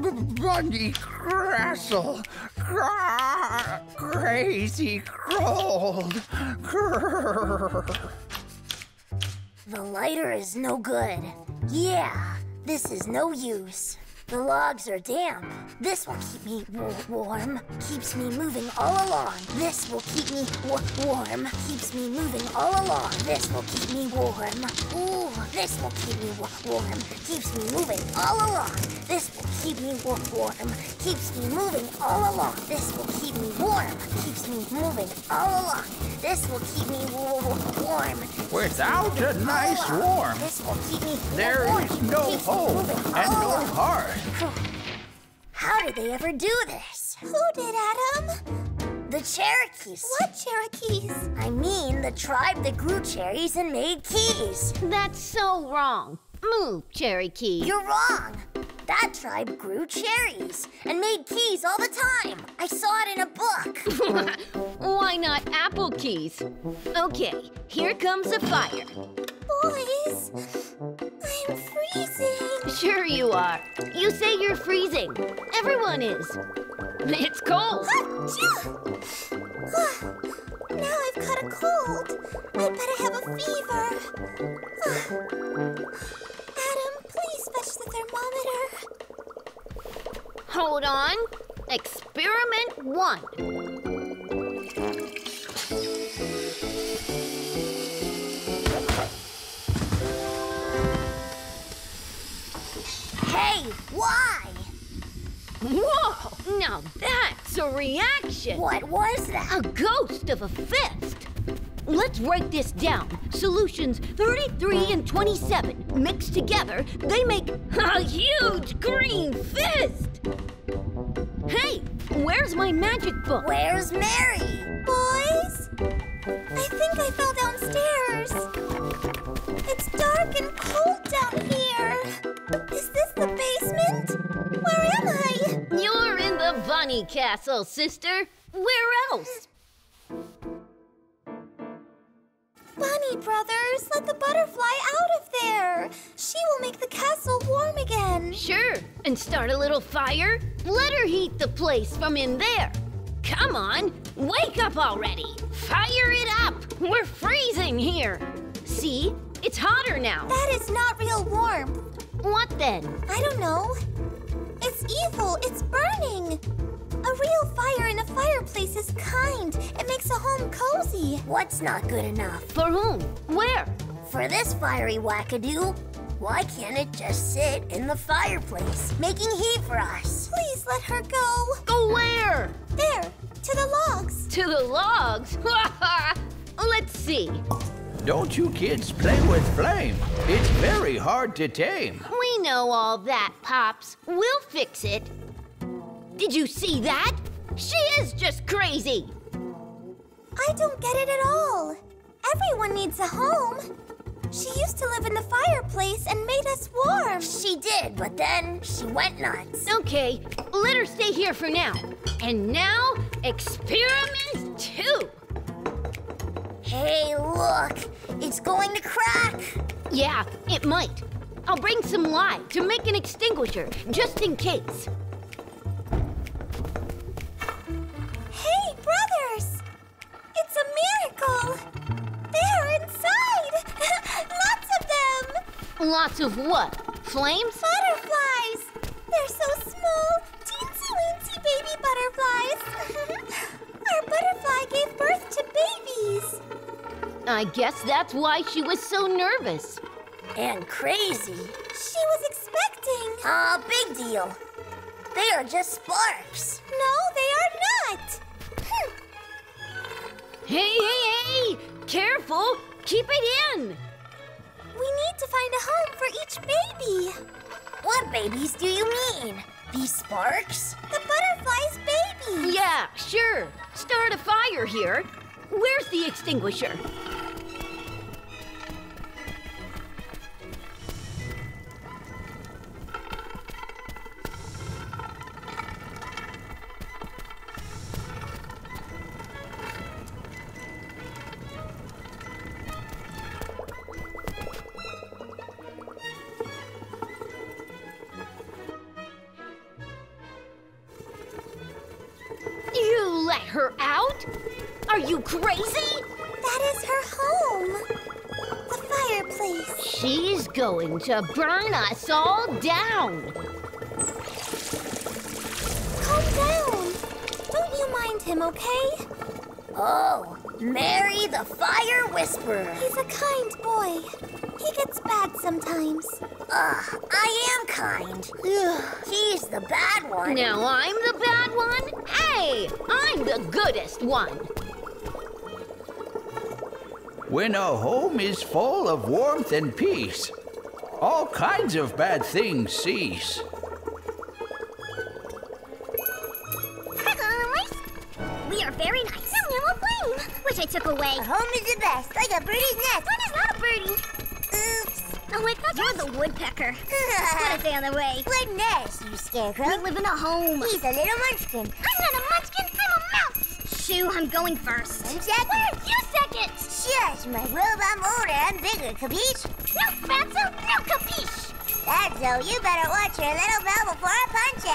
Bunny Crastle, Crazy Cold. The lighter is no good. Yeah, this is no use. The logs are damp. This will keep me warm. Keeps me moving all along. This will keep me warm. Keeps me moving all along. This will keep me warm. Ooh, this will keep me warm. Keeps me moving all along. This will keep me warm. Keeps me moving all along. This will keep me warm. Keeps me moving all along. This will keep me warm. Without a nice warm, this will keep me warm. There is no home and no heart. How did they ever do this? Who did, Adam? The Cherokees. What Cherokees? I mean the tribe that grew cherries and made keys. That's so wrong. Move, Cherokee. You're wrong. That tribe grew cherries and made keys all the time. I saw it in a book. Why not apple keys? Okay, here comes a fire. Boys, I'm freezing. Sure you are. You say you're freezing. Everyone is. It's cold. Now I've caught a cold. I bet I have a fever. Adam, please fetch the thermometer. Hold on. Experiment 1. Hey, why? Whoa! Now that's a reaction! What was that? A ghost of a fist! Let's break this down. Solutions 33 and 27 mixed together, they make a huge green fist! Hey, where's my magic book? Where's Mary? Boys, I think I fell downstairs. It's dark and cold down here. Is this the basement? Where am I? You're in the bunny castle, sister. Where else? Bunny brothers, let the butterfly out of there. She will make the castle warm again. Sure, and start a little fire. Let her heat the place from in there. Come on, wake up already. Fire it up. We're freezing here. See, it's hotter now. That is not real warmth. What then? I don't know. It's evil. It's burning. A real fire in a fireplace is kind. It makes a home cozy. What's not good enough? For whom? Where? For this fiery wackadoo. Why can't it just sit in the fireplace, making heat for us? Please let her go. Go where? There. To the logs. To the logs? Let's see. Don't you kids play with flame. It's very hard to tame. We know all that, Pops. We'll fix it. Did you see that? She is just crazy. I don't get it at all. Everyone needs a home. She used to live in the fireplace and made us warm. She did, but then she went nuts. Okay, let her stay here for now. And now, experiment 2. Hey, look! It's going to crack! Yeah, it might. I'll bring some lye to make an extinguisher, just in case. Hey, brothers! It's a miracle! They're inside! Lots of them! Lots of what? Flames? Butterflies! They're so small, teensy-weensy baby butterflies! Our butterfly gave birth to babies! I guess that's why she was so nervous. And crazy. She was expecting. Big deal. They are just sparks. No, they are not. Hey, hey, hey! Careful! Keep it in! We need to find a home for each baby. What babies do you mean? These sparks? The butterfly's baby. Yeah, sure. Start a fire here. Where's the extinguisher? her out? Are you crazy? That is her home. The fireplace. She's going to burn us all down. Calm down. Don't you mind him, okay? Oh, Mary the Fire Whisperer. He's a kind boy. He gets bad sometimes. I am kind. He's the bad one. Now I'm the bad one? Hey, I'm the goodest one. When a home is full of warmth and peace, all kinds of bad things cease. We are very nice. Which I took away. A home is the best, like a birdie's nest. What is that, birdie? Oops. Oh, I thought you were the woodpecker. What a day on the way. What nest, you scarecrow? We live in a home. He's a little munchkin. I'm not a munchkin, I'm a mouse. Shoo, I'm going first. I'm second. Why are you second? Shush, my robe, I'm older, I'm bigger, capiche? No, Fatso, no capiche. Fatso, you better watch your little bell before I punch at.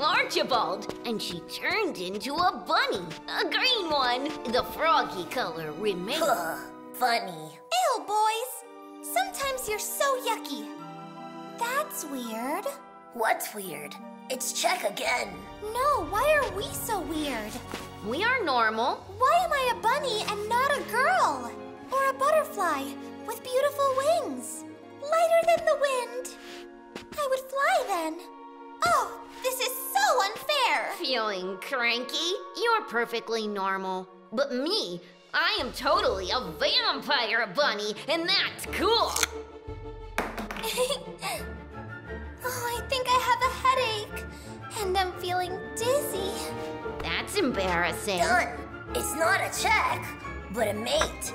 Archibald, and she turned into a bunny, a green one. The froggy color remains. Funny. Ew, boys. Sometimes you're so yucky. That's weird. What's weird? It's Check again. No, why are we so weird? We are normal. Why am I a bunny and not a girl? Or a butterfly with beautiful wings? Lighter than the wind. I would fly then. Oh, this is so unfair! Feeling cranky? You're perfectly normal. But me, I am totally a vampire bunny, and that's cool! Oh, I think I have a headache. And I'm feeling dizzy. That's embarrassing. Done. It's not a check, but a mate.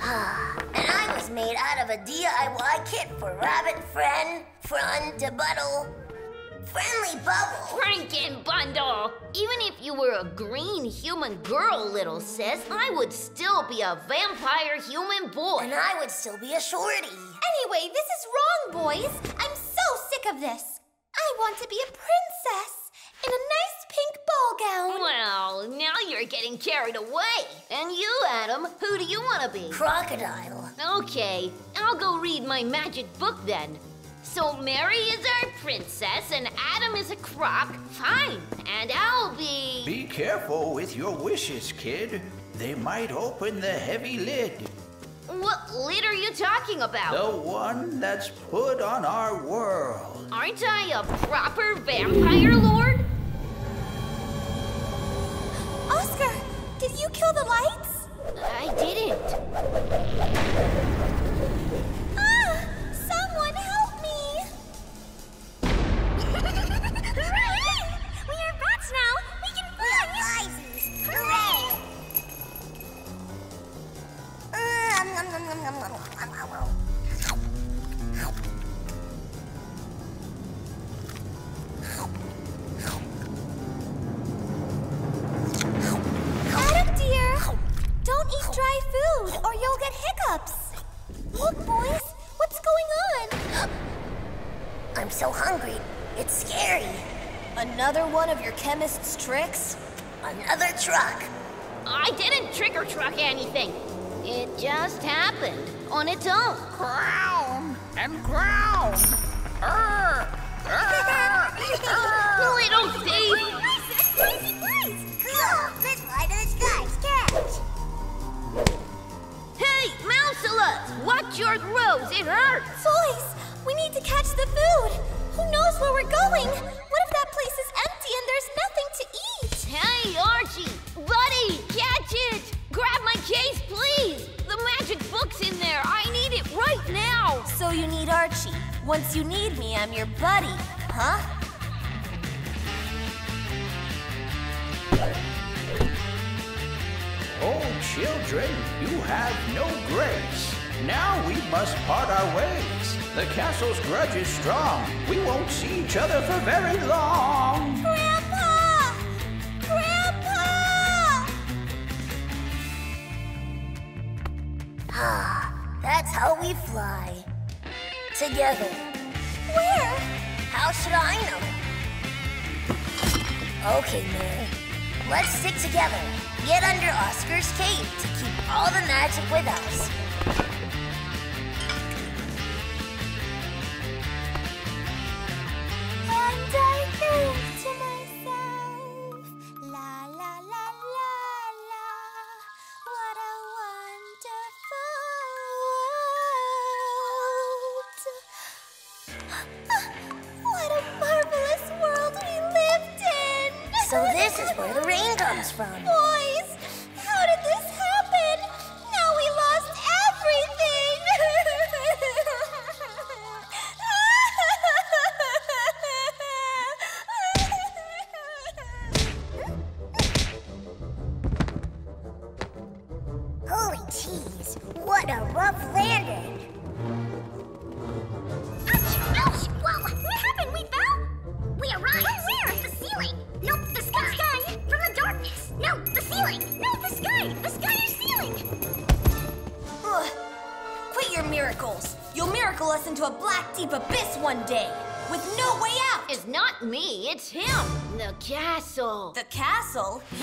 And I was made out of a DIY kit for rabbit friend to bundle. Friendly bubble! Franken bundle! Even if you were a green human girl, little sis, I would still be a vampire human boy. And I would still be a shorty. Anyway, this is wrong, boys. I'm so sick of this. I want to be a princess in a nice pink ball gown. Well, now you're getting carried away. And you, Adam, who do you want to be? Crocodile. Okay, I'll go read my magic book then. So Mary is our princess and Adam is a croc? Fine, and I'll be... Be careful with your wishes, kid. They might open the heavy lid. What lid are you talking about? The one that's put on our world. Aren't I a proper vampire lord? Oscar, did you kill the lights? I didn't. so hungry. It's scary. Another one of your chemist's tricks? Another truck. I didn't trick or truck anything. It just happened on its own. Ground and ground. Little thief. Gracie, please. Cool. Let's fly to the skies. Catch. Hey, Mouselus, watch your throws. It hurts. Boys, we need to catch the food. Who knows where we're going? What if that place is empty and there's nothing to eat? Hey, Archie! Buddy! Catch it! Grab my case, please! The magic book's in there! I need it right now! So you need Archie. Once you need me, I'm your buddy, huh? Oh, children, you have no grace. Now we must part our ways. The castle's grudge is strong. We won't see each other for very long. Grandpa! Grandpa! Ah, that's how we fly. Together. Where? How should I know? Okay, Mary. Let's stick together. Get under Oscar's cape to keep all the magic with us.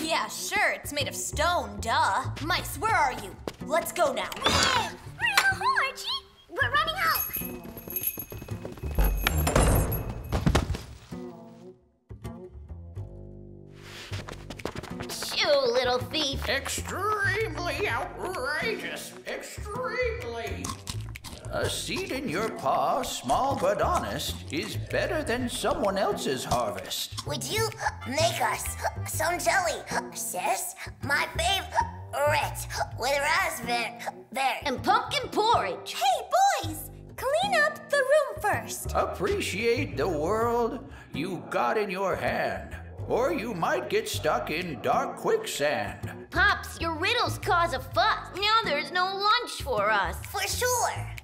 Yeah, sure, it's made of stone, duh. Mice, where are you? Let's go now. Hey! We're in the hole, Archie! We're running out! Shoo, little thief! Extremely outrageous! Extremely! A seed in your paw, small but honest, is better than someone else's harvest. Would you make us some jelly, sis? My favorite, with raspberry and pumpkin porridge. Hey, boys, clean up the room first. Appreciate the world you got in your hand, or you might get stuck in dark quicksand. Pops, your riddles cause a fuss. Now there's no lunch for us. For sure.